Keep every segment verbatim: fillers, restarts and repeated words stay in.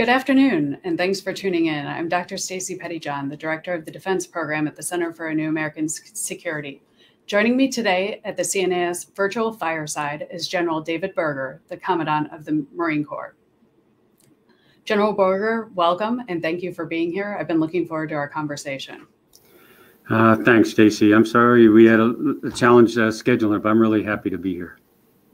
Good afternoon, and thanks for tuning in. I'm Doctor Stacy Pettyjohn, the Director of the Defense Program at the Center for a New American Security. Joining me today at the C N S Virtual Fireside is General David Berger, the Commandant of the Marine Corps. General Berger, welcome, and thank you for being here. I've been looking forward to our conversation. Uh, thanks, Stacy. I'm sorry we had a, a challenge uh, scheduling, but I'm really happy to be here.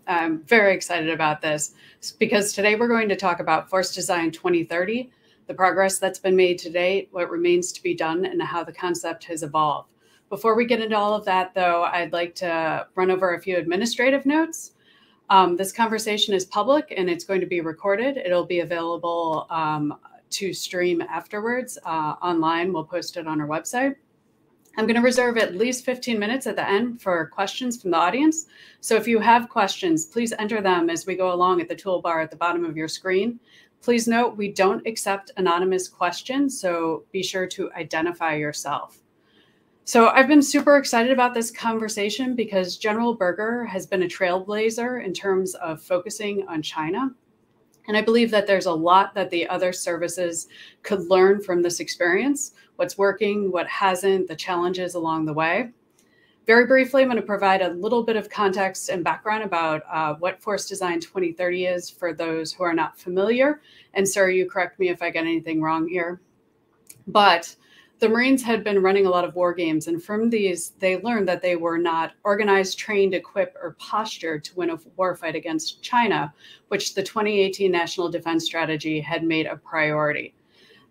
I'm very excited about this because today we're going to talk about Force Design twenty thirty, the progress that's been made to date, what remains to be done, and how the concept has evolved. Before we get into all of that, though, I'd like to run over a few administrative notes. Um, this conversation is public and it's going to be recorded. It'll be available um, to stream afterwards uh, online. We'll post it on our website. I'm going to reserve at least fifteen minutes at the end for questions from the audience. So if you have questions, please enter them as we go along at the toolbar at the bottom of your screen. Please note we don't accept anonymous questions, so be sure to identify yourself. So I've been super excited about this conversation because General Berger has been a trailblazer in terms of focusing on China. And I believe that there's a lot that the other services could learn from this experience, what's working, what hasn't, the challenges along the way. Very briefly, I'm going to provide a little bit of context and background about uh, what Force Design twenty thirty is for those who are not familiar. And sir, you correct me if I get anything wrong here. But the Marines had been running a lot of war games, and from these, they learned that they were not organized, trained, equipped, or postured to win a warfight against China, which the twenty eighteen National Defense Strategy had made a priority.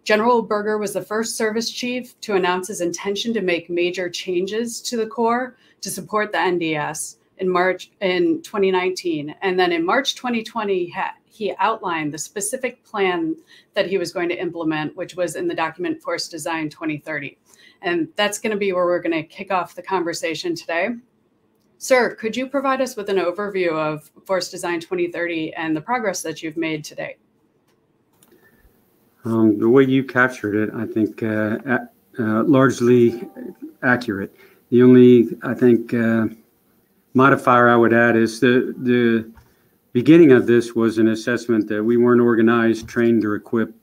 General Berger was the first service chief to announce his intention to make major changes to the Corps to support the N D S in March in twenty nineteen. And then in March twenty twenty, he outlined the specific plan that he was going to implement, which was in the document Force Design twenty thirty. And that's going to be where we're going to kick off the conversation today. Sir, could you provide us with an overview of Force Design twenty thirty and the progress that you've made today? Um, the way you captured it, I think, uh, uh, largely accurate. The only, I think, uh, modifier I would add is the the. beginning of this was an assessment that we weren't organized, trained, or equipped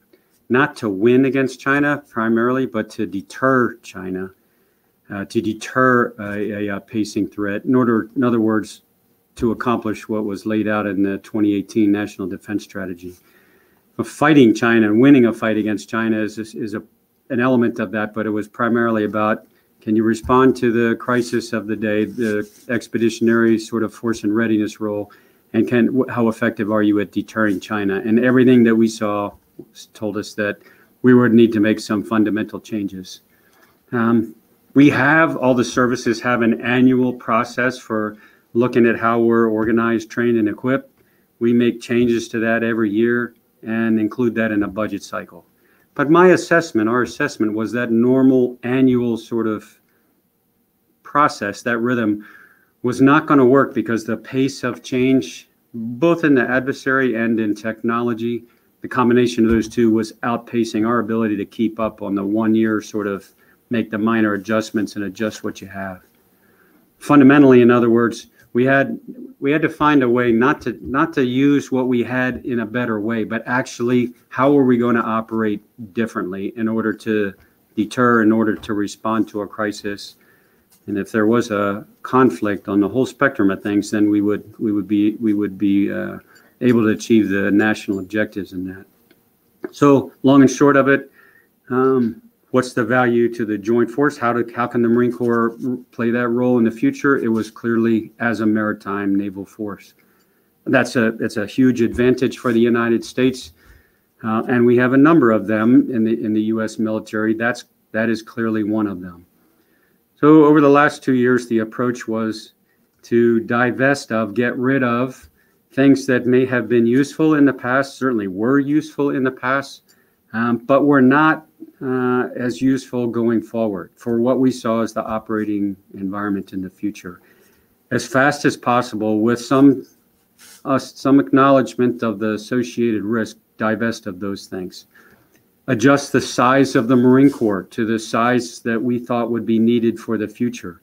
not to win against China primarily, but to deter China, uh, to deter a, a, a pacing threat in order, in other words, to accomplish what was laid out in the twenty eighteen National Defense Strategy. But fighting China and winning a fight against China is, is a, an element of that, but it was primarily about, can you respond to the crisis of the day, the expeditionary sort of force and readiness role, and can, how effective are you at deterring China? And everything that we saw told us that we would need to make some fundamental changes. Um, we have, all the services have an annual process for looking at how we're organized, trained, and equipped. We make changes to that every year and include that in a budget cycle. But my assessment, our assessment, was that normal annual sort of process, that rhythm, was not going to work because the pace of change, both in the adversary and in technology, the combination of those two was outpacing our ability to keep up on the one year sort of make the minor adjustments and adjust what you have. Fundamentally, in other words, we had we had to find a way not to not to use what we had in a better way, but actually how are we going to operate differently in order to deter, in order to respond to a crisis. And if there was a conflict on the whole spectrum of things, then we would we would be we would be uh, able to achieve the national objectives in that. So long and short of it, um, what's the value to the joint force? How do how can the Marine Corps play that role in the future? It was clearly as a maritime naval force. That's a that's a huge advantage for the United States, uh, and we have a number of them in the in the U S military. That's that is clearly one of them. So over the last two years, the approach was to divest of, get rid of things that may have been useful in the past, certainly were useful in the past, um, but were not uh, as useful going forward for what we saw as the operating environment in the future. As fast as possible, with some, uh, some acknowledgement of the associated risk, divest of those things. Adjust the size of the Marine Corps to the size that we thought would be needed for the future.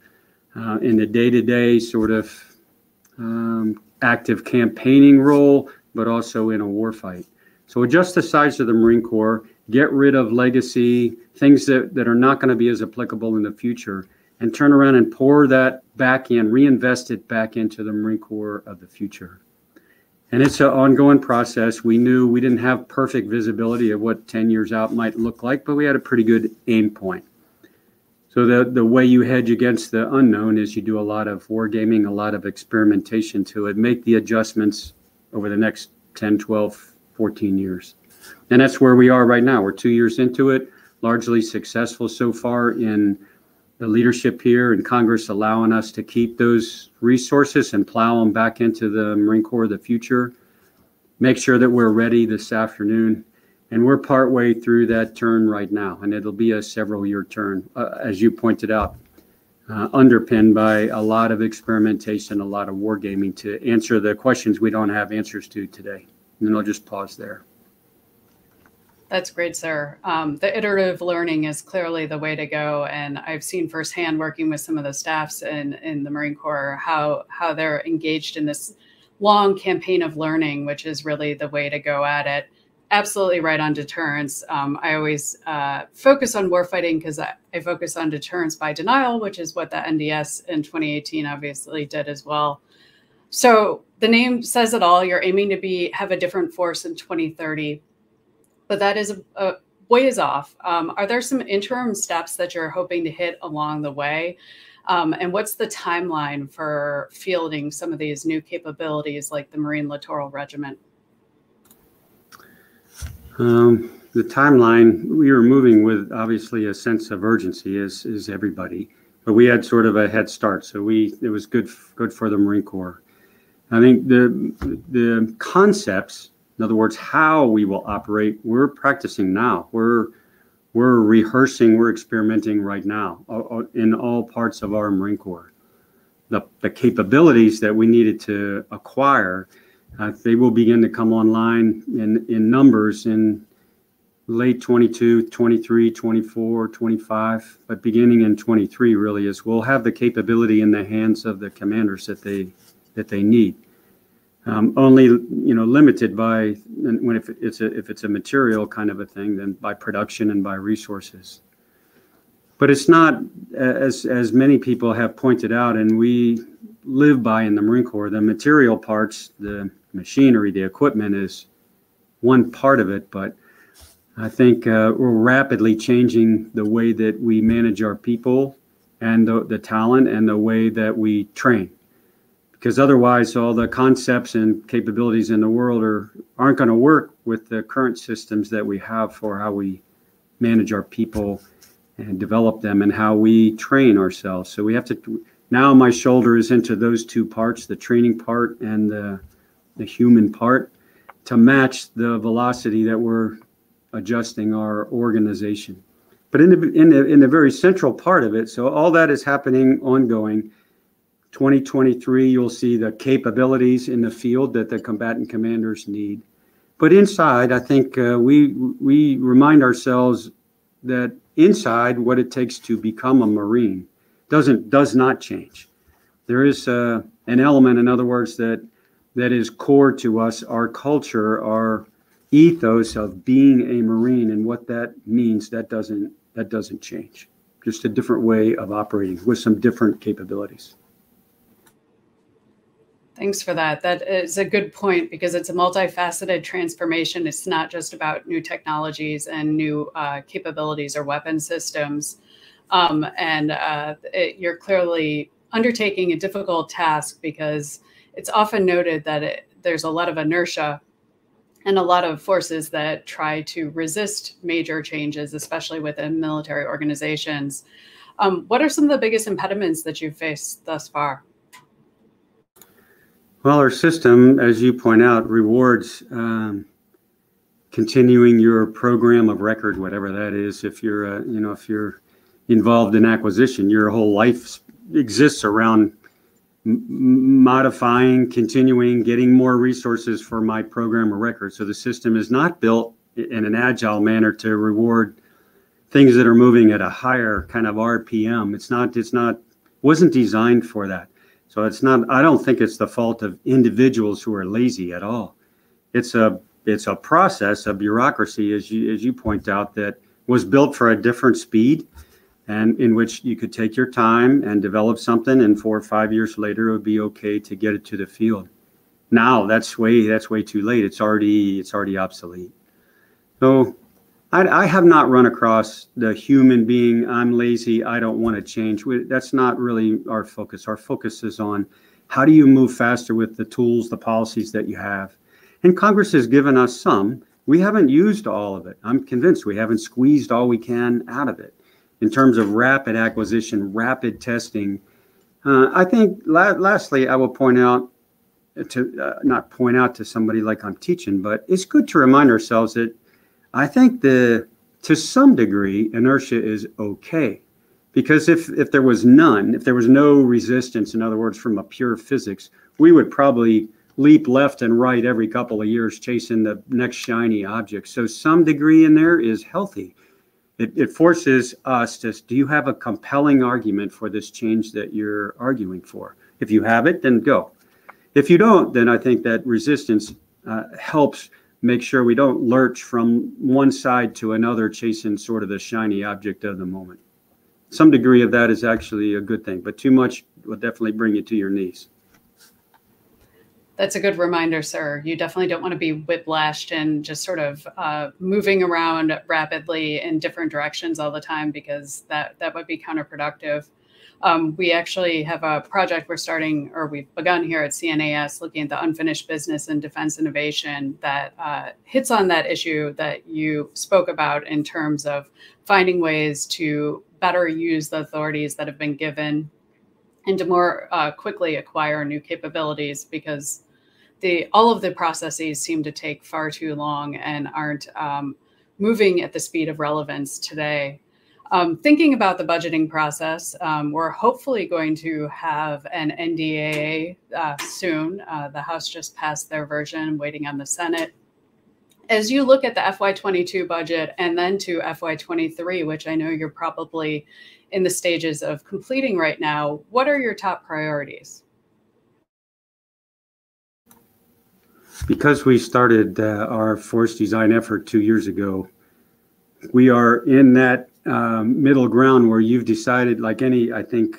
Uh, in the day-to-day sort of um, active campaigning role, but also in a warfight. So adjust the size of the Marine Corps, get rid of legacy, things that, that are not going to be as applicable in the future, and turn around and pour that back in, reinvest it back into the Marine Corps of the future. And it's an ongoing process. We knew we didn't have perfect visibility of what ten years out might look like, but we had a pretty good aim point. So the, the way you hedge against the unknown is you do a lot of wargaming, a lot of experimentation to it, make the adjustments over the next ten, twelve, fourteen years. And that's where we are right now. We're two years into it, largely successful so far in the leadership here in Congress allowing us to keep those resources and plow them back into the Marine Corps of the future. Make sure that we're ready this afternoon. And we're partway through that turn right now, and it'll be a several-year turn, uh, as you pointed out, uh, underpinned by a lot of experimentation, a lot of wargaming to answer the questions we don't have answers to today. And I'll just pause there. That's great, sir. Um, the iterative learning is clearly the way to go. And I've seen firsthand working with some of the staffs in, in the Marine Corps, how, how they're engaged in this long campaign of learning, which is really the way to go at it. Absolutely right on deterrence. Um, I always uh, focus on warfighting because I, I focus on deterrence by denial, which is what the N D S in twenty eighteen obviously did as well. So the name says it all. You're aiming to be have a different force in twenty thirty. But that is a, a ways off. Um, are there some interim steps that you're hoping to hit along the way? Um, and what's the timeline for fielding some of these new capabilities like the Marine Littoral Regiment? Um, the timeline, we were moving with obviously a sense of urgency as is everybody, but we had sort of a head start. So we, it was good, good for the Marine Corps. I think the, the concepts, in other words, how we will operate, we're practicing now. We're, we're rehearsing, we're experimenting right now in all parts of our Marine Corps. The, the capabilities that we needed to acquire, uh, they will begin to come online in, in numbers in late twenty-two, twenty-three, twenty-four, twenty-five, but beginning in twenty-three really is we'll have the capability in the hands of the commanders that they, that they need. Um, only, you know, limited by and when if it's a if it's a material kind of a thing, then by production and by resources. But it's not, as as many people have pointed out, and we live by in the Marine Corps, the material parts, the machinery, the equipment is one part of it. But I think uh, we're rapidly changing the way that we manage our people and the, the talent and the way that we train. Because otherwise, all the concepts and capabilities in the world are, aren't going to work with the current systems that we have for how we manage our people and develop them and how we train ourselves. So we have to, now my shoulder is into those two parts, the training part and the, the human part, to match the velocity that we're adjusting our organization. But in the, in the, in the very central part of it, so all that is happening ongoing. twenty twenty-three, you'll see the capabilities in the field that the combatant commanders need. But inside, I think uh, we, we remind ourselves that inside what it takes to become a Marine doesn't, does not change. There is uh, an element, in other words, that, that is core to us, our culture, our ethos of being a Marine and what that means, that doesn't, that doesn't change. Just a different way of operating with some different capabilities. Thanks for that. That is a good point because it's a multifaceted transformation. It's not just about new technologies and new uh, capabilities or weapon systems. Um, and uh, it, you're clearly undertaking a difficult task because it's often noted that it, there's a lot of inertia and a lot of forces that try to resist major changes, especially within military organizations. Um, what are some of the biggest impediments that you've faced thus far? Well, our system, as you point out, rewards um, continuing your program of record, whatever that is. If you're, uh, you know, if you're involved in acquisition, your whole life exists around m modifying, continuing, getting more resources for my program of record. So the system is not built in an agile manner to reward things that are moving at a higher kind of R P M. It's not. It's not. Wasn't designed for that. So it's not, I don't think it's the fault of individuals who are lazy at all. It's a, It's a process, a bureaucracy, as you, as you point out, that was built for a different speed, and in which you could take your time and develop something, and four or five years later, it would be okay to get it to the field. Now that's way that's way too late. It's already it's already obsolete. So I, I have not run across the human being, I'm lazy, I don't want to change. That's not really our focus. Our focus is on how do you move faster with the tools, the policies that you have. And Congress has given us some. We haven't used all of it. I'm convinced we haven't squeezed all we can out of it. In terms of rapid acquisition, rapid testing, uh, I think la lastly, I will point out to uh, not point out to somebody like I'm teaching, but it's good to remind ourselves that I think the, to some degree, inertia is okay. Because if, if there was none, if there was no resistance, in other words, from a pure physics, we would probably leap left and right every couple of years chasing the next shiny object. So some degree in there is healthy. It, it forces us to, do you have a compelling argument for this change that you're arguing for? If you have it, then go. If you don't, then I think that resistance uh, helps make sure we don't lurch from one side to another chasing sort of the shiny object of the moment. Some degree of that is actually a good thing, but too much will definitely bring you to your knees. That's a good reminder, sir. You definitely don't want to be whiplashed and just sort of uh, moving around rapidly in different directions all the time, because that, that would be counterproductive. Um, we actually have a project we're starting, or we've begun here at C N A S, looking at the unfinished business and defense innovation that uh, hits on that issue that you spoke about in terms of finding ways to better use the authorities that have been given and to more uh, quickly acquire new capabilities, because the all of the processes seem to take far too long and aren't um, moving at the speed of relevance today. Um, thinking about the budgeting process, um, we're hopefully going to have an N D A A uh, soon. Uh, the House just passed their version, waiting on the Senate. As you look at the F Y twenty-two budget and then to F Y twenty-three, which I know you're probably in the stages of completing right now, what are your top priorities? Because we started uh, our force design effort two years ago, we are in that Um, middle ground where you've decided, like any, I think,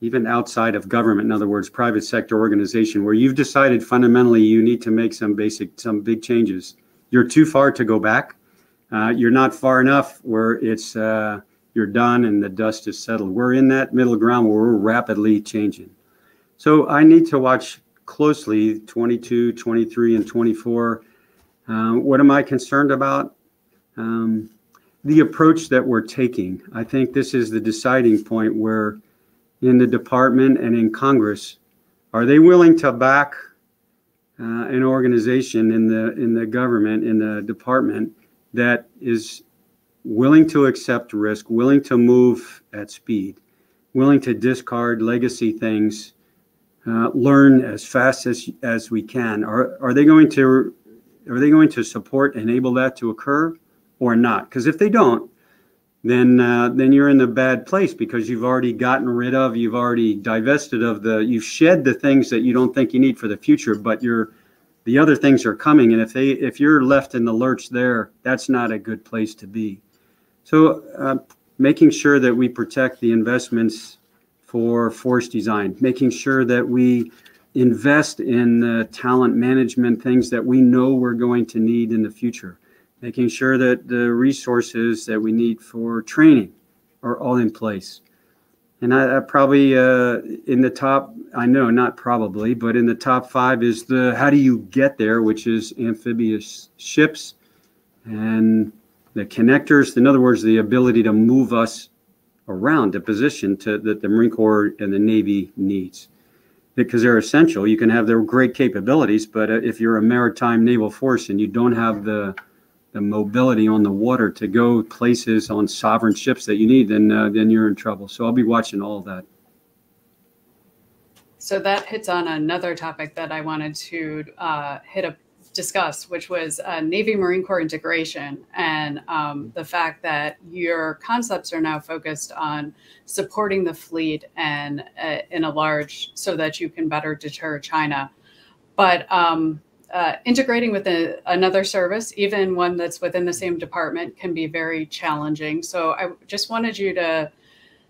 even outside of government, in other words, private sector organization, where you've decided fundamentally you need to make some basic, some big changes. You're too far to go back. Uh, you're not far enough where it's, uh, you're done and the dust is settled. We're in that middle ground where we're rapidly changing. So I need to watch closely twenty-two, twenty-three, and twenty-four. Uh, what am I concerned about? Um, The approach that we're taking. I think this is the deciding point where in the department and in Congress, are they willing to back uh, an organization in the, in the government, in the department, that is willing to accept risk, willing to move at speed, willing to discard legacy things, uh, learn as fast as, as we can? Are, are they going to, are they going to support, enable that to occur? Or not? Because if they don't, then uh, then you're in a bad place, because you've already gotten rid of, you've already divested of the, you've shed the things that you don't think you need for the future, but you're, the other things are coming. And if they, if you're left in the lurch there, that's not a good place to be. So uh, making sure that we protect the investments for force design, making sure that we invest in the talent management, things that we know we're going to need in the future. Making sure that the resources that we need for training are all in place. And I, I probably uh, in the top, I know not probably, but in the top five is the, how do you get there, which is amphibious ships and the connectors. In other words, the ability to move us around the position to, that the Marine Corps and the Navy needs. Because they're essential. You can have their great capabilities, but if you're a maritime naval force and you don't have the the mobility on the water to go places on sovereign ships that you need, then uh, then you're in trouble. So I'll be watching all of that. So that hits on another topic that I wanted to uh, hit up, discuss, which was uh, Navy Marine Corps integration, and um, the fact that your concepts are now focused on supporting the fleet and uh, in a large, so that you can better deter China. But um, uh, integrating with a, another service, even one that's within the same department, can be very challenging. So I just wanted you to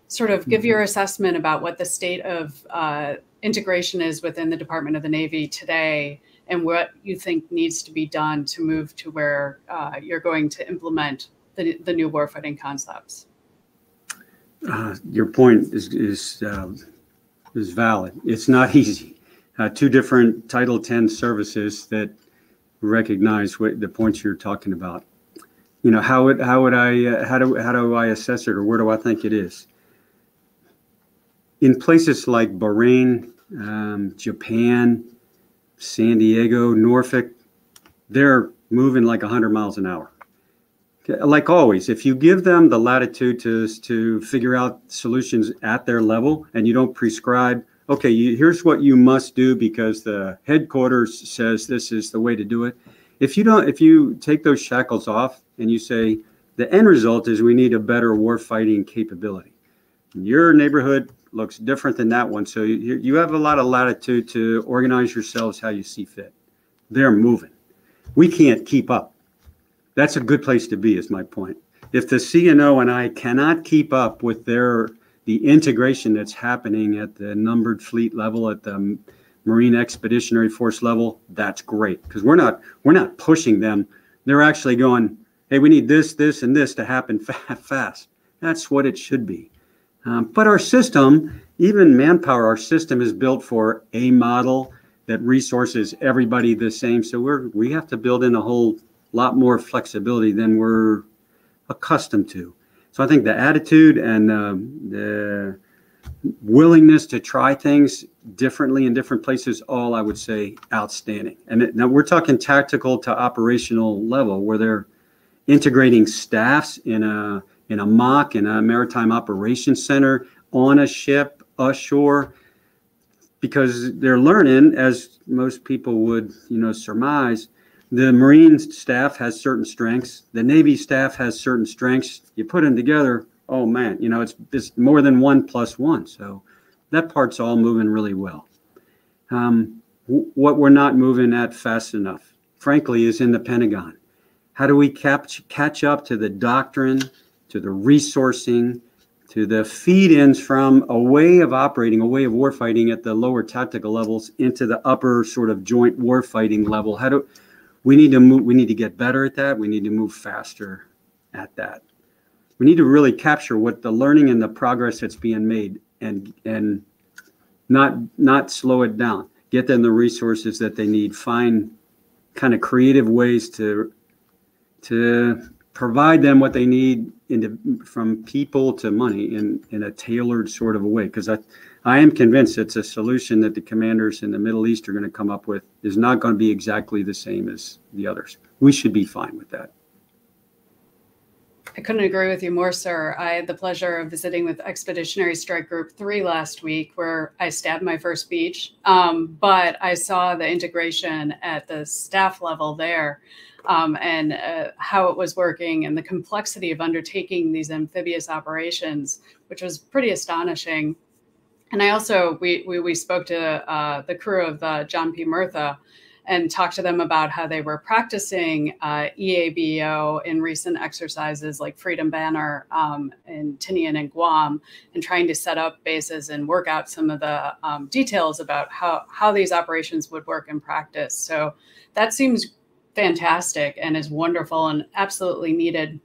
sort of give your assessment about what the state of uh, integration is within the Department of the Navy today, and what you think needs to be done to move to where uh, you're going to implement the, the new warfighting concepts. Uh, your point is, is, uh, is valid. It's not easy. Uh, two different Title ten services that recognize what the points you're talking about. You know, how would, how would I, uh, how do, how do I assess it, or where do I think it is? In places like Bahrain, um, Japan, San Diego, Norfolk, they're moving like a hundred miles an hour. Like always, if you give them the latitude to, to figure out solutions at their level, and you don't prescribe, okay, you, here's what you must do because the headquarters says this is the way to do it. If you don't, if you take those shackles off and you say, the end result is we need a better warfighting capability. Your neighborhood looks different than that one. So you, you have a lot of latitude to organize yourselves how you see fit. They're moving. We can't keep up. That's a good place to be, is my point. If the C N O and I cannot keep up with their the integration that's happening at the numbered fleet level, at the Marine Expeditionary Force level, that's great, because we're not we're not pushing them. They're actually going, hey, we need this, this, and this to happen fa fast. That's what it should be. Um, but our system, even manpower, our system is built for a model that resources everybody the same. So we're we have to build in a whole lot more flexibility than we're accustomed to. So I think the attitude and um, the willingness to try things differently in different places, all I would say outstanding. And it, now we're talking tactical to operational level, where they're integrating staffs in a in a M O C, in a maritime operations center, on a ship, ashore, because they're learning, as most people would, you know, surmise. The Marine staff has certain strengths. The Navy staff has certain strengths. You put them together, oh man, you know, it's, it's more than one plus one. So that part's all moving really well. Um, what we're not moving at fast enough, frankly, is in the Pentagon. How do we catch, catch up to the doctrine, to the resourcing, to the feed-ins from a way of operating, a way of warfighting at the lower tactical levels into the upper sort of joint warfighting level? How do... We need to move, we need to get better at that. We need to move faster at that. We need to really capture what the learning and the progress that's being made, and and not not slow it down. Get them the resources that they need. Find kind of creative ways to to provide them what they need, into from people to money, in in a tailored sort of a way. Because I I am convinced it's a solution that the commanders in the Middle East are going to come up with is not going to be exactly the same as the others. We should be fine with that. I couldn't agree with you more, sir. I had the pleasure of visiting with Expeditionary Strike Group three last week, where I stabbed my first beach, um, but I saw the integration at the staff level there, um, and uh, how it was working, and the complexity of undertaking these amphibious operations, which was pretty astonishing. And I also, we, we, we spoke to uh, the crew of uh, John P. Murtha and talked to them about how they were practicing uh, E A B O in recent exercises like Freedom Banner um, in Tinian and Guam, and trying to set up bases and work out some of the um, details about how, how these operations would work in practice. So that seems fantastic and is wonderful and absolutely needed.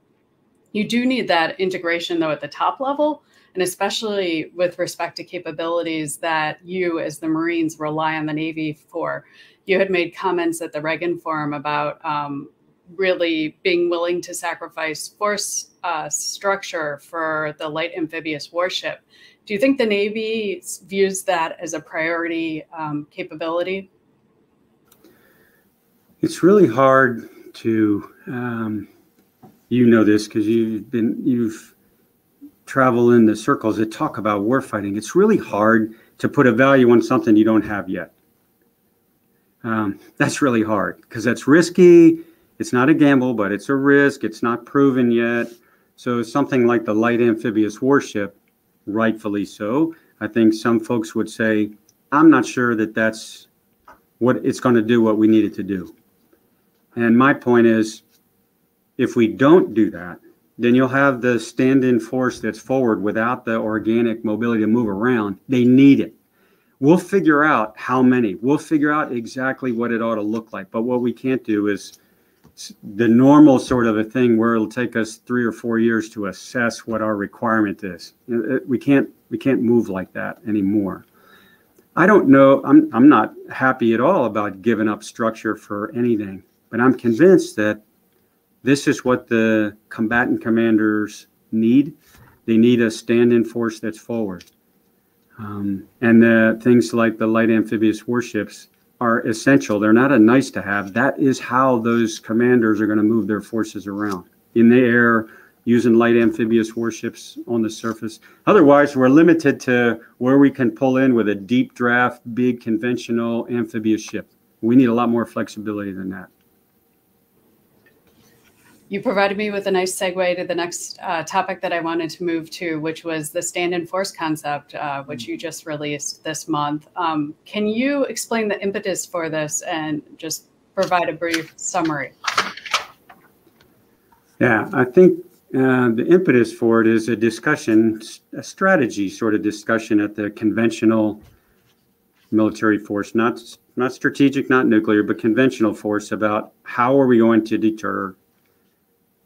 You do need that integration, though, at the top level, and especially with respect to capabilities that you as the Marines rely on the Navy for. You had made comments at the Reagan Forum about um, really being willing to sacrifice force uh, structure for the light amphibious warship. Do you think the Navy views that as a priority um, capability? It's really hard to, um, you know this because you've been, you've, travel in the circles that talk about warfighting. It's really hard to put a value on something you don't have yet. Um, that's really hard because that's risky. It's not a gamble, but it's a risk. It's not proven yet. So something like the light amphibious warship, rightfully so, I think some folks would say, I'm not sure that that's what it's going to do what we need it to do. And my point is, if we don't do that, then you'll have the stand-in force that's forward without the organic mobility to move around. They need it. We'll figure out how many. We'll figure out exactly what it ought to look like. But what we can't do is the normal sort of a thing where it'll take us three or four years to assess what our requirement is. We can't, we can't move like that anymore. I don't know. I'm, I'm not happy at all about giving up structure for anything, but I'm convinced that this is what the combatant commanders need. They need a stand-in force that's forward. Um, and the, things like the light amphibious warships are essential. They're not a nice to have. That is how those commanders are going to move their forces around, in the air, using light amphibious warships on the surface. Otherwise, we're limited to where we can pull in with a deep draft, big conventional amphibious ship. We need a lot more flexibility than that. You provided me with a nice segue to the next uh, topic that I wanted to move to, which was the stand-in force concept, uh, which you just released this month. Um, can you explain the impetus for this and just provide a brief summary? Yeah, I think uh, the impetus for it is a discussion, a strategy sort of discussion at the conventional military force, not, not strategic, not nuclear, but conventional force, about how are we going to deter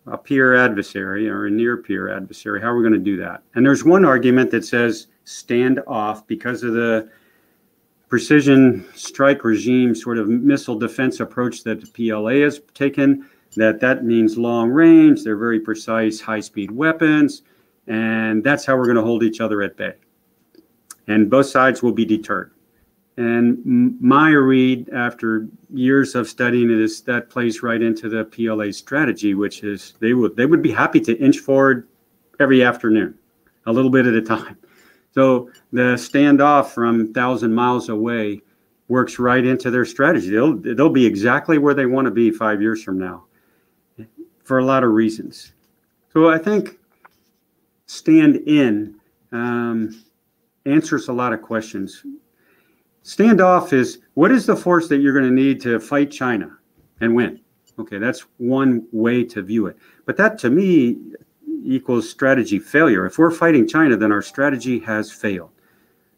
a peer adversary or a near peer adversary. How are we going to do that? And there's one argument that says stand off because of the precision strike regime sort of missile defense approach that the P L A has taken, that that means long range, they're very precise, high-speed weapons, and that's how we're going to hold each other at bay. And both sides will be deterred. And my read after years of studying it is that plays right into the P L A strategy, which is they would they would be happy to inch forward every afternoon, a little bit at a time. So the standoff from one thousand miles away works right into their strategy. They'll, they'll be exactly where they want to be five years from now for a lot of reasons. So I think stand in um, answers a lot of questions. Standoff is, what is the force that you're going to need to fight China and win? Okay, that's one way to view it. But that, to me, equals strategy failure. If we're fighting China, then our strategy has failed.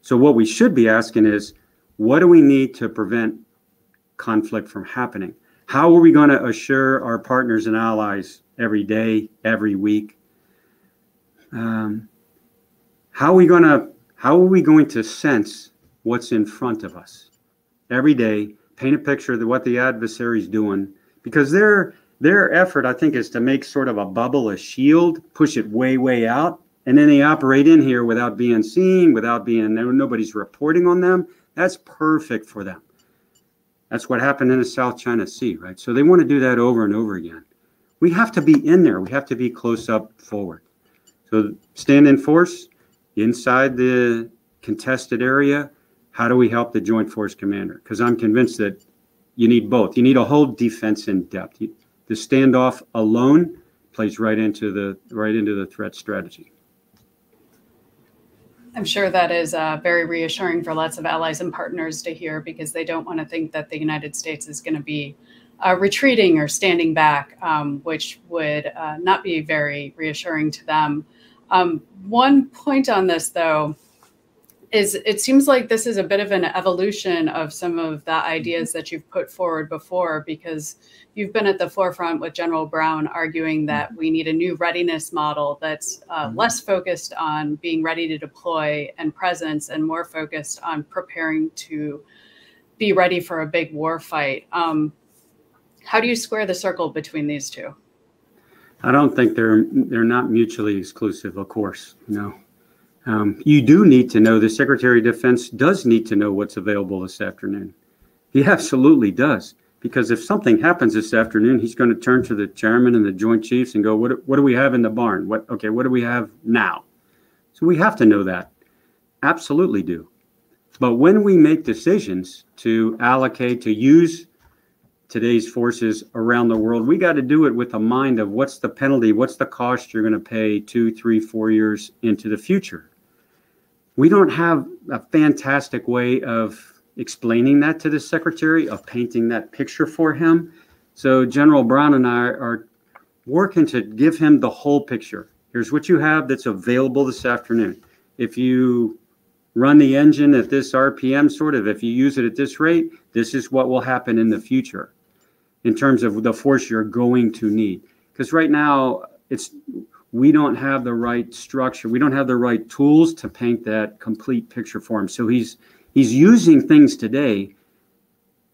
So what we should be asking is, what do we need to prevent conflict from happening? How are we going to assure our partners and allies every day, every week? Um, how are we going to, how are we going to sense what's in front of us every day, paint a picture of what the adversary's doing, because their their effort, I think, is to make sort of a bubble, a shield, push it way, way out, and then they operate in here without being seen, without being, nobody's reporting on them. That's perfect for them. That's what happened in the South China Sea, right? So they want to do that over and over again. We have to be in there. We have to be close up forward. So stand in force inside the contested area. How do we help the Joint Force Commander? Because I'm convinced that you need both. You need a whole defense in depth. You, the standoff alone plays right into the right into the threat strategy. I'm sure that is uh, very reassuring for lots of allies and partners to hear, because they don't want to think that the United States is going to be uh, retreating or standing back, um, which would uh, not be very reassuring to them. Um, one point on this, though, is it seems like this is a bit of an evolution of some of the ideas that you've put forward before, because you've been at the forefront with General Brown arguing that we need a new readiness model that's uh, less focused on being ready to deploy and presence and more focused on preparing to be ready for a big war fight. Um, how do you square the circle between these two? I don't think they're they're not mutually exclusive, of course, no. Um, you do need to know, the Secretary of Defense does need to know what's available this afternoon. He absolutely does, because if something happens this afternoon, he's going to turn to the chairman and the Joint Chiefs and go, what, what do we have in the barn? What, okay, what do we have now? So we have to know that. Absolutely do. But when we make decisions to allocate, to use today's forces around the world, we got to do it with a mind of what's the penalty, what's the cost you're going to pay two, three, four years into the future. We don't have a fantastic way of explaining that to the Secretary, of painting that picture for him. So General Brown and I are working to give him the whole picture. Here's what you have that's available this afternoon. If you run the engine at this R P M, sort of, if you use it at this rate, this is what will happen in the future in terms of the force you're going to need. Because right now, it's we don't have the right structure. We don't have the right tools to paint that complete picture for him. So he's he's using things today,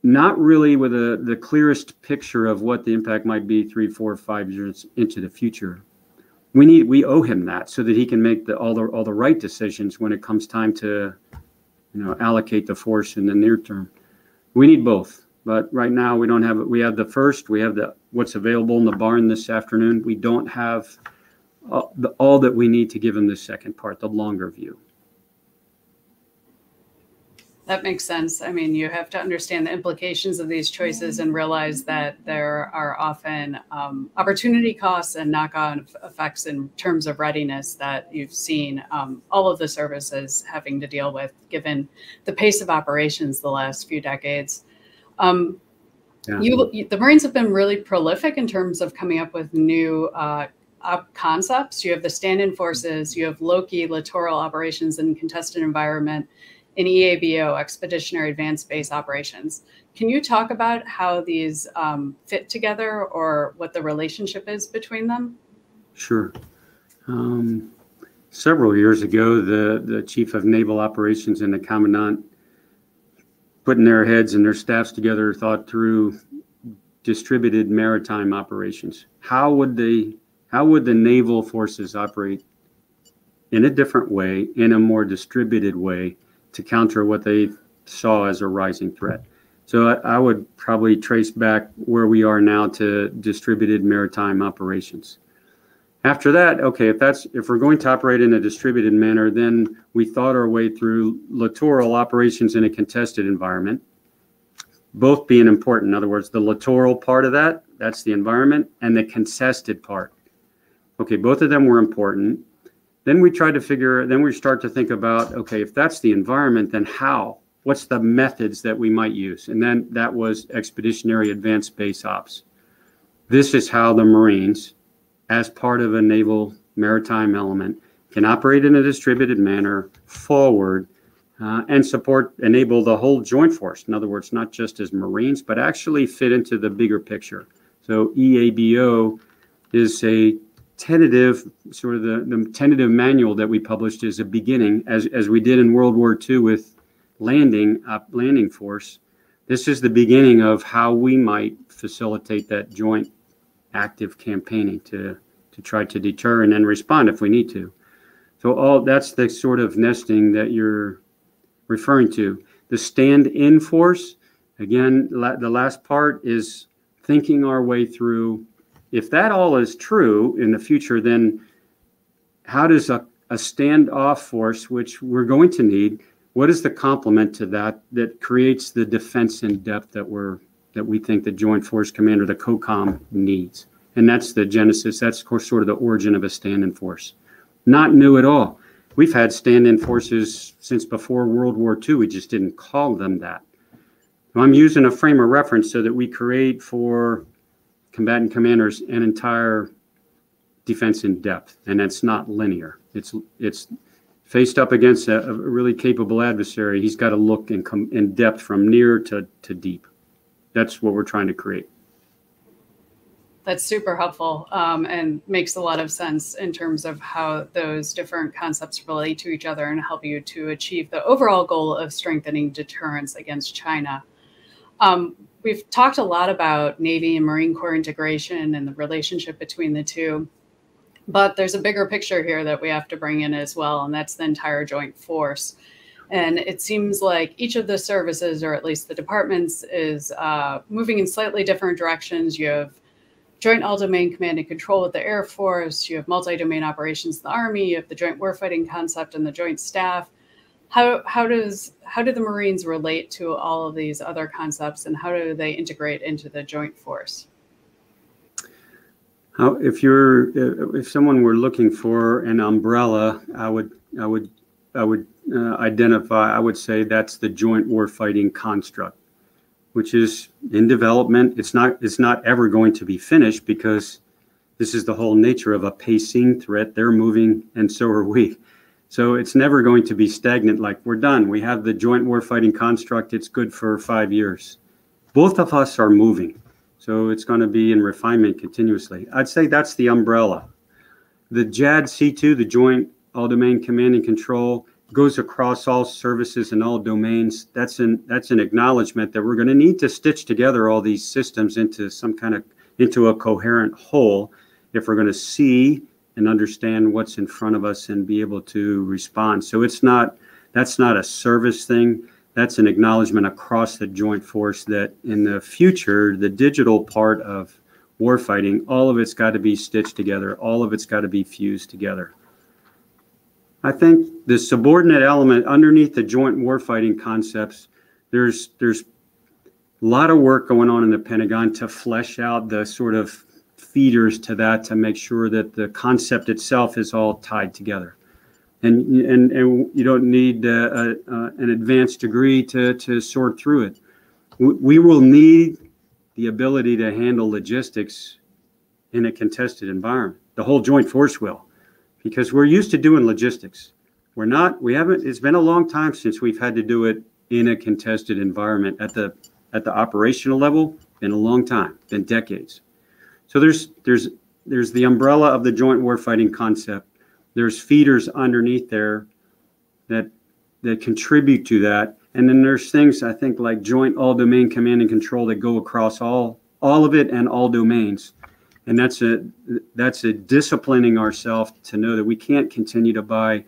not really with a, the clearest picture of what the impact might be three, four, five years into the future. We need we owe him that so that he can make the all the all the right decisions when it comes time to, you know, allocate the force in the near term. We need both. But right now we don't have it. We have the first, we have the what's available in the barn this afternoon. We don't have uh, the, all that we need to give him the second part, the longer view. That makes sense. I mean, you have to understand the implications of these choices and realize that there are often um, opportunity costs and knock-on effects in terms of readiness that you've seen um, all of the services having to deal with, given the pace of operations the last few decades. Um, yeah. you, the Marines have been really prolific in terms of coming up with new uh, op concepts. You have the stand-in forces, you have L O C I, littoral operations in contested environment, and E A B O, Expeditionary Advanced Base Operations. Can you talk about how these um, fit together or what the relationship is between them? Sure. Um, several years ago, the, the Chief of Naval Operations and the Commandant, putting their heads and their staffs together, thought through distributed maritime operations. How would the, how would the naval forces operate in a different way, in a more distributed way, to counter what they saw as a rising threat? So I, I would probably trace back where we are now to distributed maritime operations. After that, okay, if that's if we're going to operate in a distributed manner, then we thought our way through littoral operations in a contested environment, both being important. In other words, the littoral part of that, that's the environment, and the contested part. Okay, both of them were important. Then we try to figure, then we start to think about, okay, if that's the environment, then how? What's the methods that we might use? And then that was Expeditionary Advanced Base Ops. This is how the Marines, as part of a naval maritime element, can operate in a distributed manner forward uh, and support, enable the whole joint force. In other words, not just as Marines, but actually fit into the bigger picture. So E A B O is a tentative, sort of the, the tentative manual that we published as a beginning, as, as we did in World War Two with landing, uh, landing force. This is the beginning of how we might facilitate that joint active campaigning to, to try to deter and then respond if we need to. So all that's the sort of nesting that you're referring to. The stand-in force, again, la the last part is thinking our way through, if that all is true in the future, then how does a, a standoff force, which we're going to need, what is the complement to that that creates the defense in depth that we're that we think the Joint Force Commander, the COCOM, needs? And that's the genesis, that's sort of the origin of a stand-in force. Not new at all. We've had stand-in forces since before World War Two, we just didn't call them that. Now, I'm using a frame of reference so that we create for combatant commanders an entire defense in depth, and that's not linear. It's, it's faced up against a, a really capable adversary, he's got to look in, in depth from near to, to deep. That's what we're trying to create. That's super helpful um, and makes a lot of sense in terms of how those different concepts relate to each other and help you to achieve the overall goal of strengthening deterrence against China. Um, we've talked a lot about Navy and Marine Corps integration and the relationship between the two, but there's a bigger picture here that we have to bring in as well, and that's the entire joint force. And it seems like each of the services, or at least the departments, is uh, moving in slightly different directions. You have Joint All-Domain Command and Control with the Air Force. You have multi-domain operations in the Army. You have the Joint Warfighting Concept and the Joint Staff. How, how, does, how do the Marines relate to all of these other concepts, and how do they integrate into the joint force? How, if, you're, if someone were looking for an umbrella, I would, I would, I would uh, identify, I would say that's the joint warfighting construct, which is in development. It's not, it's not ever going to be finished, because this is the whole nature of a pacing threat. They're moving and so are we. So it's never going to be stagnant, like we're done. We have the joint warfighting construct. It's good for five years. Both of us are moving. So it's going to be in refinement continuously. I'd say that's the umbrella. The J A D C two, the Joint All-Domain Command and Control, goes across all services and all domains. That's an, that's an acknowledgement that we're going to need to stitch together all these systems into some kind of, into a coherent whole if we're going to see and understand what's in front of us and be able to respond. So it's not, that's not a service thing. That's an acknowledgement across the joint force that in the future, the digital part of warfighting, all of it's got to be stitched together. All of it's got to be fused together. I think the subordinate element underneath the joint warfighting concepts, there's there's a lot of work going on in the Pentagon to flesh out the sort of feeders to that, to make sure that the concept itself is all tied together. And, and, and you don't need uh, uh, an advanced degree to, to sort through it. We will need the ability to handle logistics in a contested environment. The whole joint force will, because we're used to doing logistics. We're not, we haven't, it's been a long time since we've had to do it in a contested environment at the, at the operational level. Been a long time, been decades. So there's, there's, there's the umbrella of the joint warfighting concept. There's feeders underneath there that that contribute to that. And then there's things, I think, like joint all-domain command and control that go across all, all of it and all domains. And that's a, that's a disciplining ourselves to know that we can't continue to buy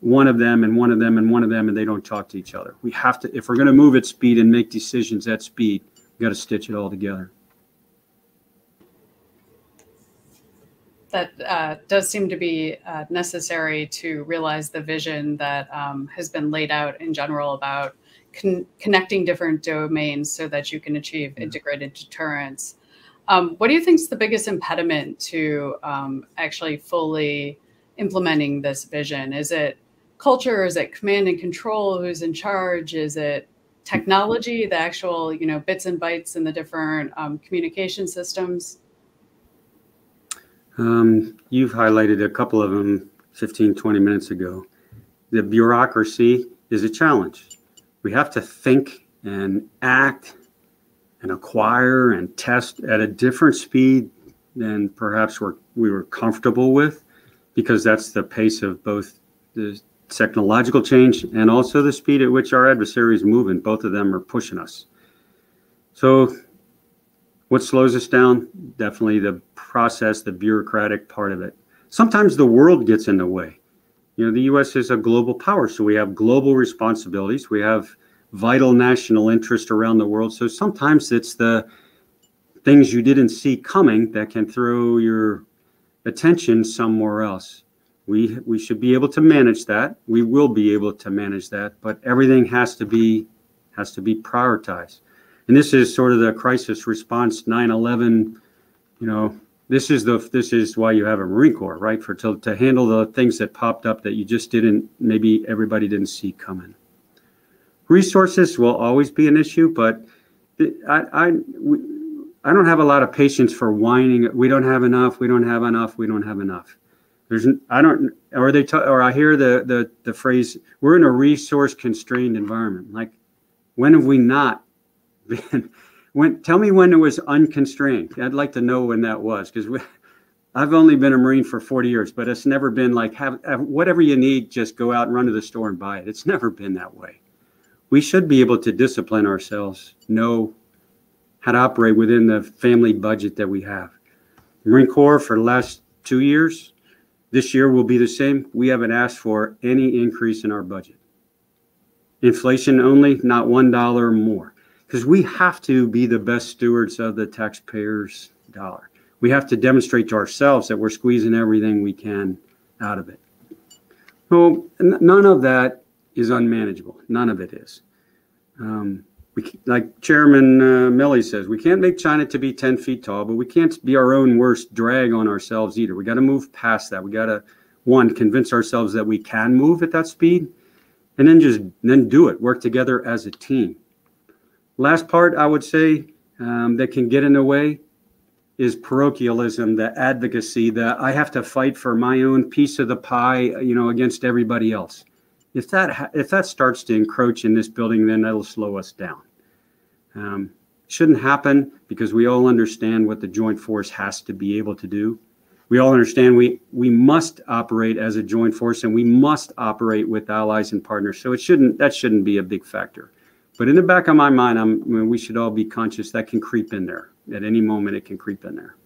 one of them and one of them and one of them and they don't talk to each other. We have to, if we're going to move at speed and make decisions at speed, we've got to stitch it all together. That uh, does seem to be uh, necessary to realize the vision that um, has been laid out in general about con connecting different domains so that you can achieve integrated deterrence. Um, what do you think is the biggest impediment to um, actually fully implementing this vision? Is it culture? Is it command and control? Who's in charge? Is it technology, the actual, you know, bits and bytes in the different um, communication systems? Um, you've highlighted a couple of them fifteen, twenty minutes ago. The bureaucracy is a challenge. We have to think and act and acquire and test at a different speed than perhaps we're, we were comfortable with, because that's the pace of both the technological change and also the speed at which our adversary is moving. Both of them are pushing us. So what slows us down? Definitely the process, the bureaucratic part of it. Sometimes the world gets in the way. You know, the U S is a global power, so we have global responsibilities. We have vital national interest around the world. So sometimes it's the things you didn't see coming that can throw your attention somewhere else. We, we should be able to manage that. We will be able to manage that, but everything has to be, has to be prioritized. And this is sort of the crisis response, nine eleven, you know, this is the, this is why you have a Marine Corps, right? For, to, to handle the things that popped up that you just didn't, maybe everybody didn't see coming. Resources will always be an issue, but I, I, we, I don't have a lot of patience for whining. We don't have enough. We don't have enough. We don't have enough. There's, I don't, or they, or I hear the, the, the phrase, we're in a resource constrained environment. Like, when have we not? When, tell me when it was unconstrained. I'd like to know when that was, because I've only been a Marine for forty years, but it's never been like, have, have whatever you need, just go out and run to the store and buy it. It's never been that way. We should be able to discipline ourselves, know how to operate within the family budget that we have. The Marine Corps for the last two years, this year will be the same. We haven't asked for any increase in our budget. Inflation only, not one dollar more. Because we have to be the best stewards of the taxpayers' dollar. We have to demonstrate to ourselves that we're squeezing everything we can out of it. Well, none of that is unmanageable. None of it is. Um, we, like Chairman uh, Milley says, we can't make China to be ten feet tall, but we can't be our own worst drag on ourselves either. We got to move past that. We got to, one, convince ourselves that we can move at that speed, and then just then do it, work together as a team. Last part I would say um, that can get in the way is parochialism, the advocacy, the I have to fight for my own piece of the pie, you know, against everybody else. If that, if that starts to encroach in this building, then that'll slow us down. Um, shouldn't happen because we all understand what the joint force has to be able to do. We all understand we, we must operate as a joint force, and we must operate with allies and partners. So it shouldn't, that shouldn't be a big factor. But in the back of my mind, I'm, I mean, we should all be conscious that can creep in there. At any moment, it can creep in there.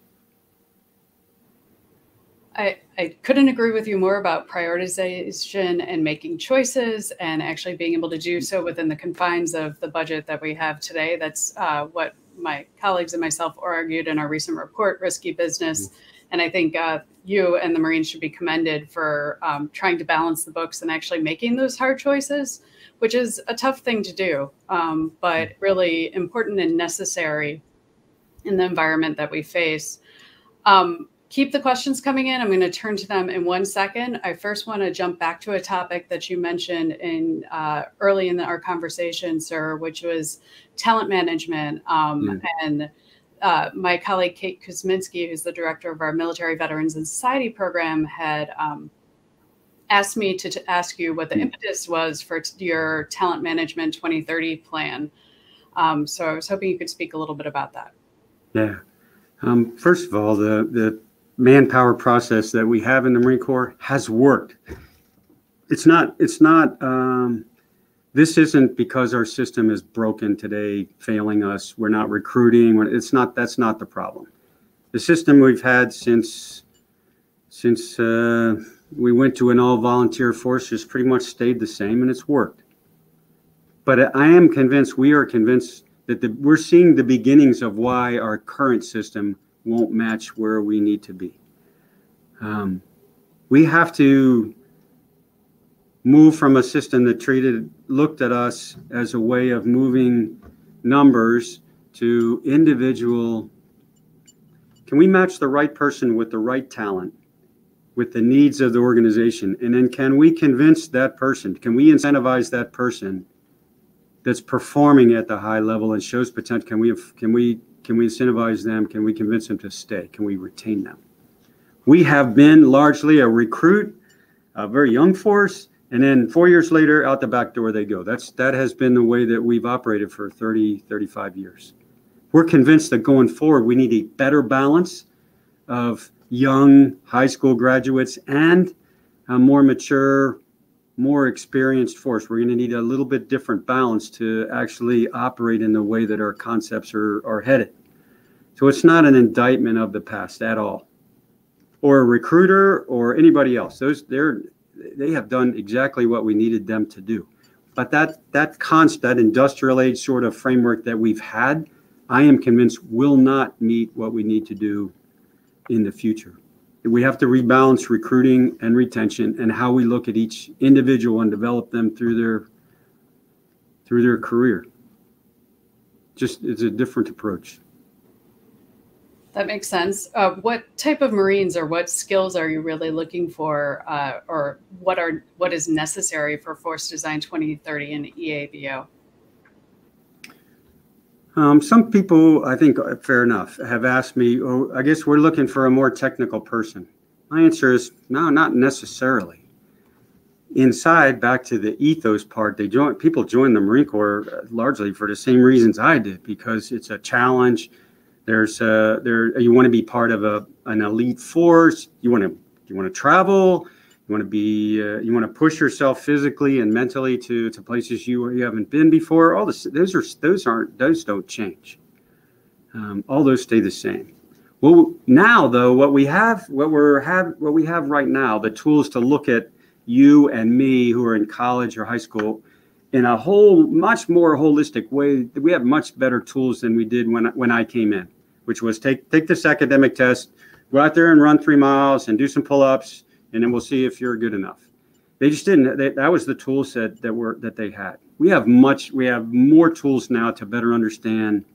I, I couldn't agree with you more about prioritization and making choices and actually being able to do so within the confines of the budget that we have today. That's uh, what my colleagues and myself argued in our recent report, Risky Business. Mm-hmm. And I think uh, you and the Marines should be commended for um, trying to balance the books and actually making those hard choices, which is a tough thing to do, um, but really important and necessary in the environment that we face. Um, keep the questions coming in. I'm going to turn to them in one second. I first want to jump back to a topic that you mentioned in uh, early in the, our conversation, sir, which was talent management. Um, mm. And uh, my colleague, Kate Kuzminski, who's the director of our Military Veterans and Society program, had um, asked me to, to ask you what the impetus was for your Talent Management twenty thirty plan. Um, so I was hoping you could speak a little bit about that. Yeah. Um, first of all, the, the manpower process that we have in the Marine Corps has worked. It's not, it's not, um, this isn't because our system is broken today, failing us. We're not recruiting. We're, it's not, that's not the problem. The system we've had since, since, uh, we went to an all volunteer force has pretty much stayed the same, and it's worked. But I am convinced, we are convinced that the, we're seeing the beginnings of why our current system won't match where we need to be. Um, we have to move from a system that treated, looked at us as a way of moving numbers to individual. Can we match the right person with the right talent, with the needs of the organization? And then can we convince that person, can we incentivize that person that's performing at the high level and shows potential? Can we, can we, can we incentivize them? Can we convince them to stay? Can we retain them? We have been largely a recruit, a very young force, and then four years later, out the back door they go. That's, that has been the way that we've operated for thirty, thirty-five years. We're convinced that going forward, we need a better balance of young high school graduates and a more mature, more experienced force. We're going to need a little bit different balance to actually operate in the way that our concepts are, are headed. So it's not an indictment of the past at all, or a recruiter or anybody else. Those, they're, they have done exactly what we needed them to do. But that, that constant, that industrial age sort of framework that we've had, I am convinced will not meet what we need to do in the future. We have to rebalance recruiting and retention and how we look at each individual and develop them through their through their career. Just, it's a different approach. That makes sense. Uh, what type of Marines or what skills are you really looking for, uh, or what are what is necessary for Force Design twenty thirty and E A B O? Um, some people, I think, fair enough, have asked me, oh, I guess we're looking for a more technical person. My answer is, no, not necessarily. Inside, back to the ethos part, they join, people join the Marine Corps largely for the same reasons I did, because it's a challenge. There's a, there, you want to be part of a, an elite force. You want to, you want to travel. You want to be, uh, you want to push yourself physically and mentally to, to places you, you haven't been before. All this, those are, those aren't, those don't change. Um, all those stay the same. Well, now though, what we have, what we're have, what we have right now, the tools to look at you and me who are in college or high school in a whole much more holistic way. We have much better tools than we did when, when I came in, which was take, take this academic test, go out there and run three miles and do some pull-ups, and then we'll see if you're good enough. They just didn't. They, that was the tool set that were that they had. We have much. We have more tools now to better understand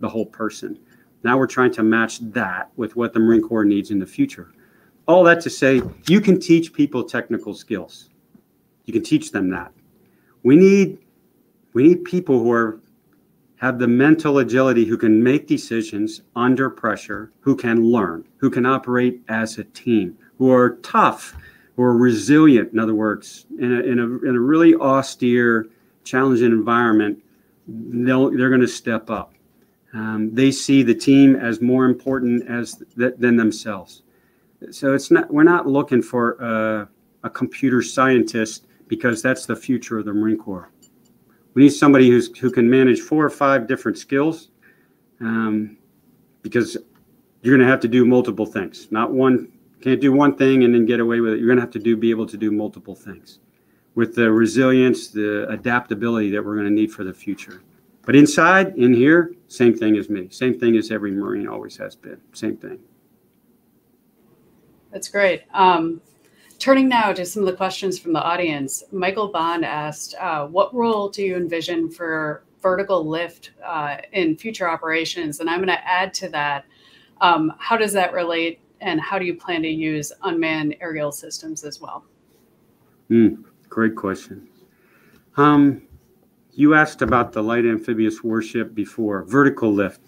the whole person. Now we're trying to match that with what the Marine Corps needs in the future. All that to say, you can teach people technical skills. You can teach them that. we need we need people who are have the mental agility, who can make decisions under pressure, who can learn, who can operate as a team, who are tough, who are resilient. In other words, in a, in a, in a really austere, challenging environment, they'll, they're going to step up. Um, they see the team as more important as th than themselves. So it's not, we're not looking for a, a computer scientist, because that's the future of the Marine Corps. We need somebody who's, who can manage four or five different skills, um, because you're going to have to do multiple things. Not one, can't do one thing and then get away with it. You're going to have to do, be able to do multiple things with the resilience, the adaptability that we're going to need for the future. But inside, in here, same thing as me. Same thing as every Marine always has been. Same thing. That's great. Um, turning now to some of the questions from the audience, Michael Bond asked, uh, what role do you envision for vertical lift uh, in future operations? And I'm going to add to that, um, how does that relate, and how do you plan to use unmanned aerial systems as well? Mm, great question. Um, You asked about the light amphibious warship before. Vertical lift.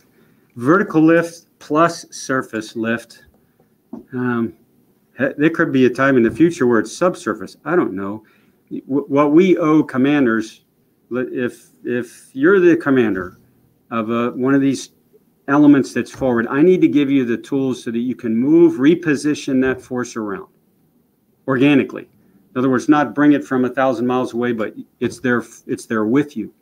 Vertical lift plus surface lift. Um, there could be a time in the future where it's subsurface. I don't know. What we owe commanders, if, if you're the commander of a, one of these elements that's forward, I need to give you the tools so that you can move, reposition that force around organically. In other words, not bring it from a thousand miles away, but it's there, it's there with you.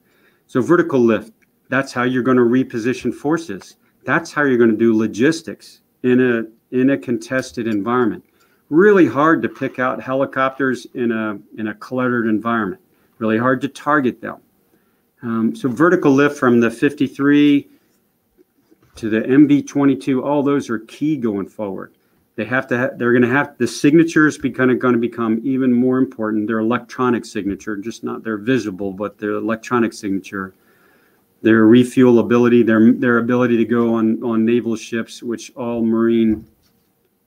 So vertical lift, that's how you're going to reposition forces. That's how you're going to do logistics in a, in a contested environment. Really hard to pick out helicopters in a, in a cluttered environment. Really hard to target them. Um, so vertical lift from the fifty-three to the M B twenty-two, all those are key going forward. They have to. Ha they're going to have the signatures be kind of going to become even more important. Their electronic signature, just not their visible, but their electronic signature, their refuelability, their their ability to go on on naval ships, which all Marine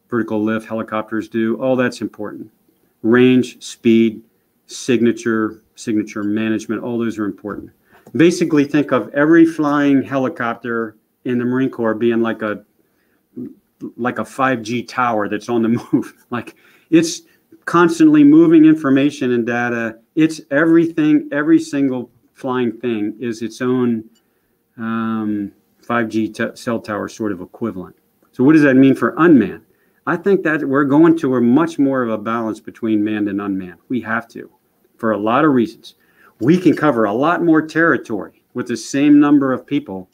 vertical lift helicopters do. All that's important. Range, speed, signature, signature management. All those are important. Basically, think of every flying helicopter in the Marine Corps being like a like a five G tower that's on the move. Like, it's constantly moving information and data. It's everything. Every single flying thing is its own um, five G cell tower sort of equivalent. So what does that mean for unmanned? I think that we're going to a much more of a balance between manned and unmanned. We have to, for a lot of reasons. We can cover a lot more territory with the same number of people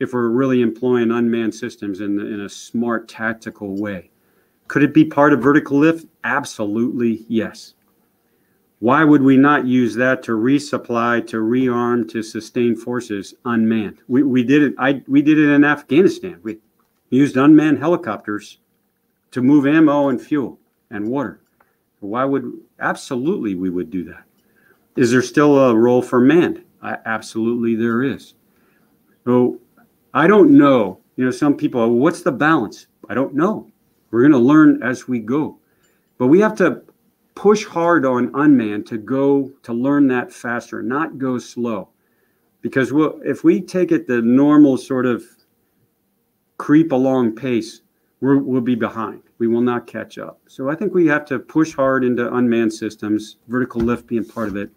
if we're really employing unmanned systems in, the, in a smart, tactical way. Could it be part of vertical lift? Absolutely, yes. Why would we not use that to resupply, to rearm, to sustain forces unmanned? We, we, did, it, I, we did it in Afghanistan. We used unmanned helicopters to move ammo and fuel and water. Why would, absolutely we would do that. Is there still a role for manned? I, absolutely there is. So, I don't know. You know, some people are, what's the balance? I don't know. We're going to learn as we go. But we have to push hard on unmanned to go to learn that faster, not go slow. Because we'll, if we take it the normal sort of creep along pace, we're, we'll be behind. We will not catch up. So I think we have to push hard into unmanned systems, vertical lift being part of it.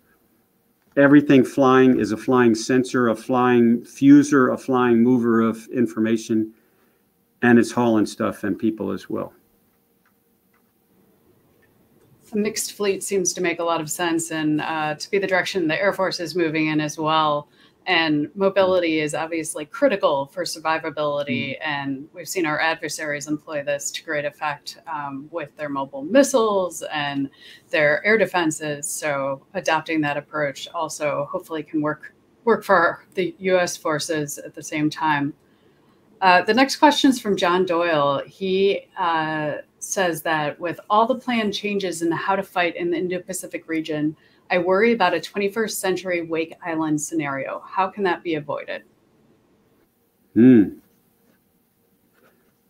Everything flying is a flying sensor, a flying fuser, a flying mover of information, and it's hauling stuff and people as well. A mixed fleet seems to make a lot of sense, and uh, to be the direction the Air Force is moving in as well. And mobility is obviously critical for survivability, and we've seen our adversaries employ this to great effect um, with their mobile missiles and their air defenses. So adopting that approach also hopefully can work, work for the U S forces at the same time. Uh, the next question is from John Doyle. He uh, says that with all the planned changes in how to fight in the Indo-Pacific region, I worry about a twenty-first century Wake Island scenario. How can that be avoided? Hmm.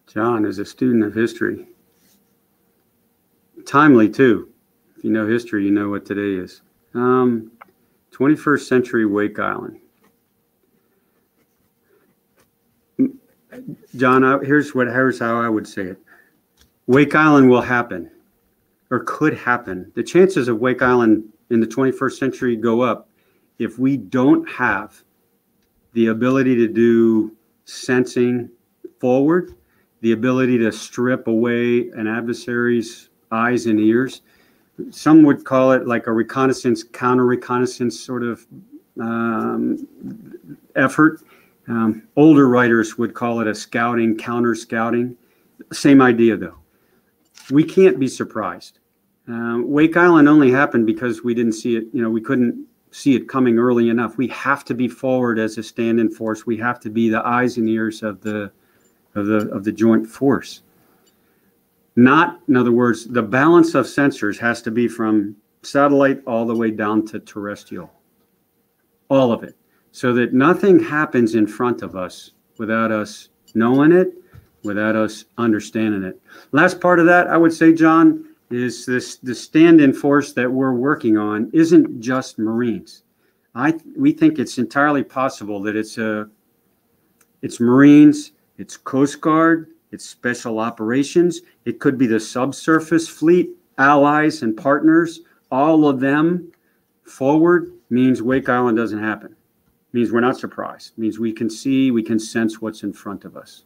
John is a student of history. Timely, too. If you know history, you know what today is. Um, twenty-first century Wake Island. John, I, here's what here's how I would say it. Wake Island will happen, or could happen. The chances of Wake Island in the twenty-first century go up if we don't have the ability to do sensing forward, the ability to strip away an adversary's eyes and ears. Some would call it like a reconnaissance, counter-reconnaissance sort of um, effort. Um, older writers would call it a scouting, counter-scouting. Same idea, though. We can't be surprised. Uh, Wake Island only happened because we didn't see it, you know, we couldn't see it coming early enough. We have to be forward as a stand-in force. We have to be the eyes and ears of the, of the, of the joint force. Not, in other words, the balance of sensors has to be from satellite all the way down to terrestrial, all of it, so that nothing happens in front of us without us knowing it, without us understanding it. Last part of that, I would say, John, is this the stand-in force that we're working on isn't just Marines. I we think it's entirely possible that it's a, it's Marines, it's Coast Guard, it's Special Operations. It could be the subsurface fleet, allies and partners, all of them forward means Wake Island doesn't happen. It means we're not surprised. It means we can see, we can sense what's in front of us.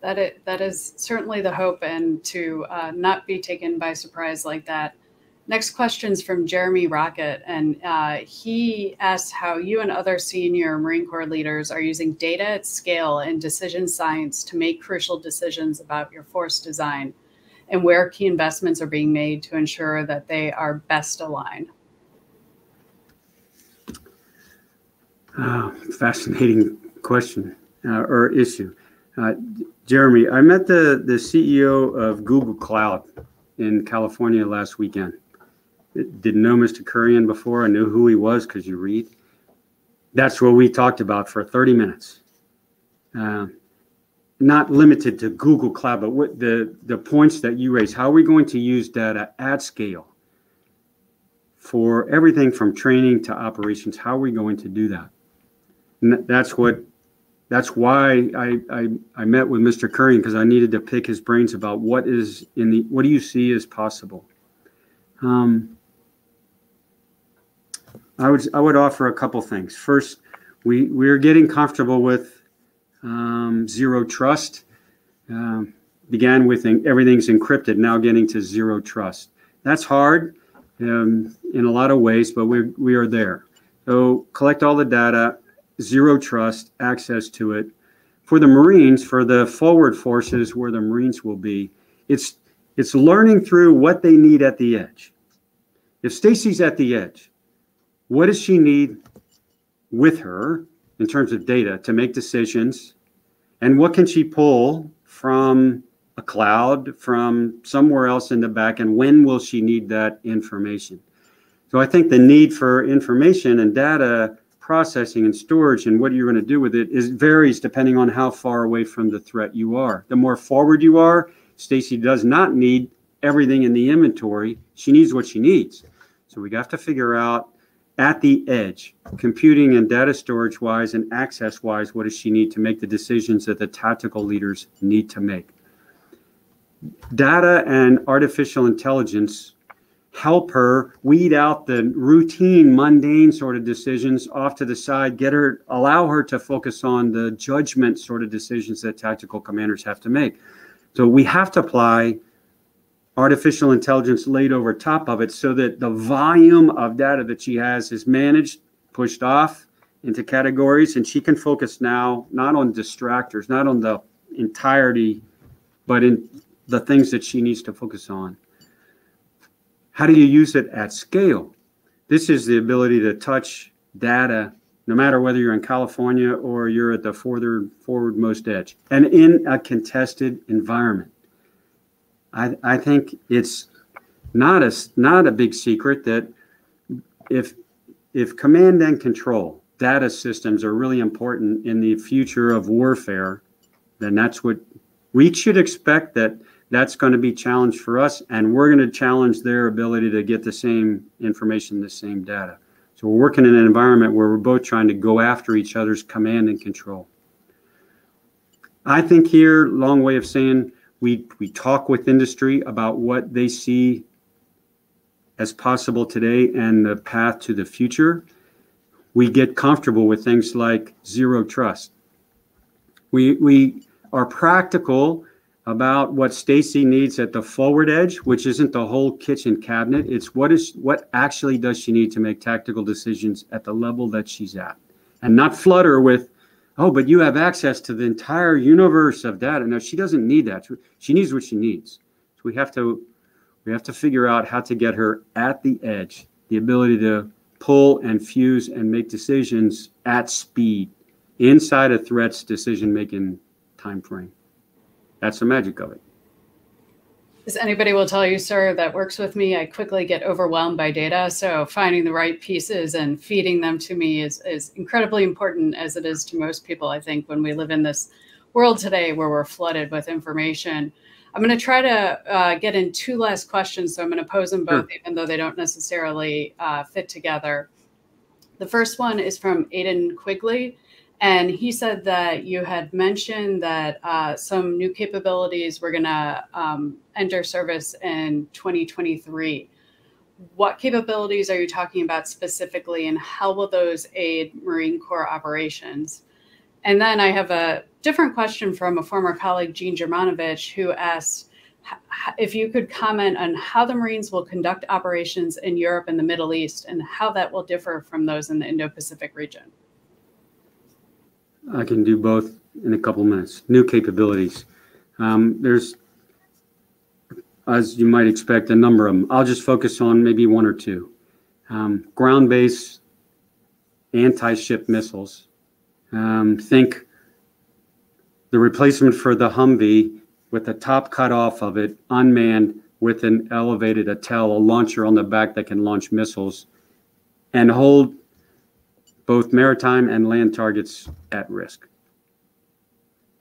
That it, that is certainly the hope, and to uh, not be taken by surprise like that. Next question is from Jeremy Rocket, and uh, he asks how you and other senior Marine Corps leaders are using data at scale and decision science to make crucial decisions about your force design, and where key investments are being made to ensure that they are best aligned. Uh, fascinating question uh, or issue. Uh, Jeremy, I met the, the C E O of Google Cloud in California last weekend. Didn't know Mister Kurian before. I knew who he was because you read. That's what we talked about for thirty minutes. Uh, not limited to Google Cloud, but what the, the points that you raised. How are we going to use data at scale for everything from training to operations? How are we going to do that? And that's what... That's why I, I, I met with Mister Kurian, because I needed to pick his brains about what is in the, what do you see as possible? Um, I would, I would offer a couple things. First, we, we're getting comfortable with um, zero trust. Um, began with everything's encrypted, now getting to zero trust. That's hard um, in a lot of ways, but we, we are there. So collect all the data. Zero trust, access to it. For the Marines, for the forward forces where the Marines will be, it's it's learning through what they need at the edge. If Stacy's at the edge, what does she need with her in terms of data to make decisions? And what can she pull from a cloud, from somewhere else in the back, and when will she need that information? So I think the need for information and data processing and storage and what you're going to do with it is varies depending on how far away from the threat you are. The more forward you are, Stacy does not need everything in the inventory. She needs what she needs. So we have to figure out at the edge, computing and data storage wise and access wise, what does she need to make the decisions that the tactical leaders need to make. Data and artificial intelligence help her weed out the routine, mundane sort of decisions off to the side, get her, allow her to focus on the judgment sort of decisions that tactical commanders have to make. So we have to apply artificial intelligence laid over top of it so that the volume of data that she has is managed, pushed off into categories, and she can focus now not on distractors, not on the entirety, but in the things that she needs to focus on. How do you use it at scale? This is the ability to touch data, no matter whether you're in California or you're at the forward, forwardmost edge, and in a contested environment. I, I think it's not a, not a big secret that if, if command and control data systems are really important in the future of warfare, then that's what we should expect, that that's going to be challenged for us, and we're going to challenge their ability to get the same information, the same data. So we're working in an environment where we're both trying to go after each other's command and control. I think here, long way of saying, we, we talk with industry about what they see as possible today and the path to the future. We get comfortable with things like zero trust. We, we are practical about what Stacy needs at the forward edge, which isn't the whole kitchen cabinet. It's what is what actually does she need to make tactical decisions at the level that she's at, and not flutter with, oh, but you have access to the entire universe of data. No, she doesn't need that. She needs what she needs. So we have to we have to figure out how to get her at the edge, the ability to pull and fuse and make decisions at speed inside a threat's decision-making time frame. That's the magic of it. As anybody will tell you, sir, that works with me, I quickly get overwhelmed by data. So finding the right pieces and feeding them to me is, is incredibly important, as it is to most people, I think, when we live in this world today where we're flooded with information. I'm going to try to uh, get in two last questions, so I'm going to pose them both, sure, even though they don't necessarily uh, fit together. The first one is from Aiden Quigley. And he said that you had mentioned that uh, some new capabilities were going to um, enter service in twenty twenty-three. What capabilities are you talking about specifically, and how will those aid Marine Corps operations? And then I have a different question from a former colleague, Gene Germanovich, who asked if you could comment on how the Marines will conduct operations in Europe and the Middle East, and how that will differ from those in the Indo-Pacific region. I can do both in a couple minutes. New capabilities. Um, there's, as you might expect, a number of them. I'll just focus on maybe one or two. Um, ground-based anti-ship missiles. Um, think the replacement for the Humvee with the top cut off of it, unmanned, with an elevated A TEL, a launcher on the back that can launch missiles, and hold both maritime and land targets at risk.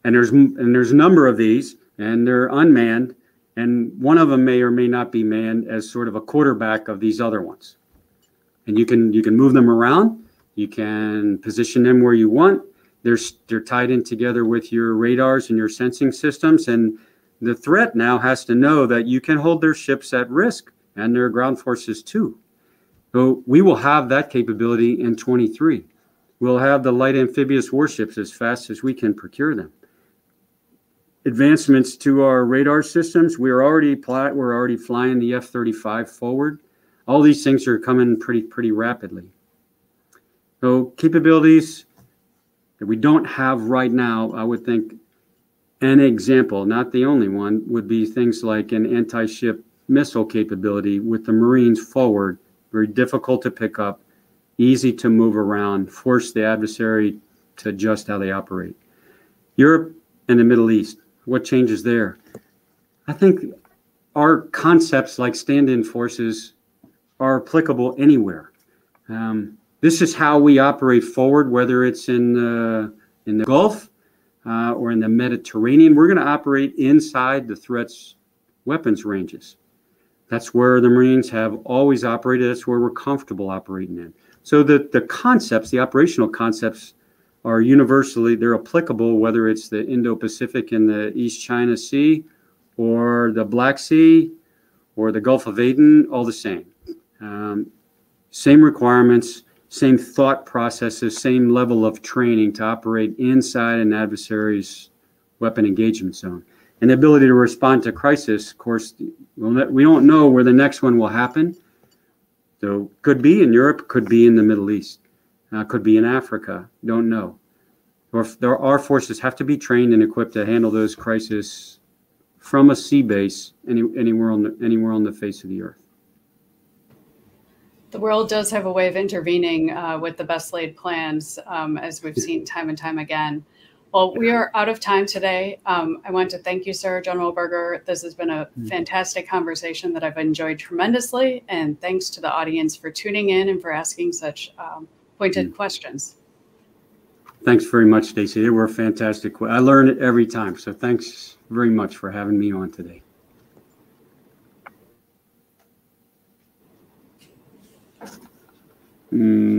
And there's and there's a number of these, and they're unmanned, and one of them may or may not be manned as sort of a quarterback of these other ones. And you can you can move them around, you can position them where you want. They're they're tied in together with your radars and your sensing systems, and the threat now has to know that you can hold their ships at risk and their ground forces too. So we will have that capability in twenty-three. We'll have the light amphibious warships as fast as we can procure them. Advancements to our radar systems. We're already pl- we're already flying the F thirty-five forward. All these things are coming pretty pretty rapidly. So capabilities that we don't have right now, I would think an example, not the only one, would be things like an anti-ship missile capability with the Marines forward. Very difficult to pick up, easy to move around, force the adversary to adjust how they operate. Europe and the Middle East, what changes there? I think our concepts like stand-in forces are applicable anywhere. Um, this is how we operate forward, whether it's in the, in the Gulf uh, or in the Mediterranean. We're going to operate inside the threat's weapons ranges. That's where the Marines have always operated. That's where we're comfortable operating in. So the, the concepts, the operational concepts, are universally, they're applicable, whether it's the Indo-Pacific and the East China Sea or the Black Sea or the Gulf of Aden, all the same. Um, same requirements, same thought processes, same level of training to operate inside an adversary's weapon engagement zone. And the ability to respond to crisis, of course, we don't know where the next one will happen. So could be in Europe, could be in the Middle East, uh, could be in Africa, don't know. Or there are forces have to be trained and equipped to handle those crises from a sea base any, anywhere, on the, anywhere on the face of the earth. The world does have a way of intervening uh, with the best laid plans, um, as we've seen time and time again. Well, we are out of time today. Um, I want to thank you, sir, General Berger. This has been a fantastic conversation that I've enjoyed tremendously. And thanks to the audience for tuning in and for asking such um, pointed mm. questions. Thanks very much, Stacy. They were fantastic. I learn it every time. So thanks very much for having me on today. Mm.